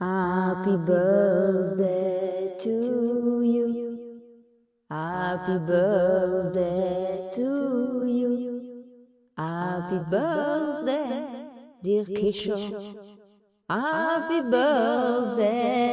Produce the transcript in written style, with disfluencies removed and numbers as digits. Happy birthday to you. Happy birthday to you. Happy birthday, dear Kishore. Happy birthday.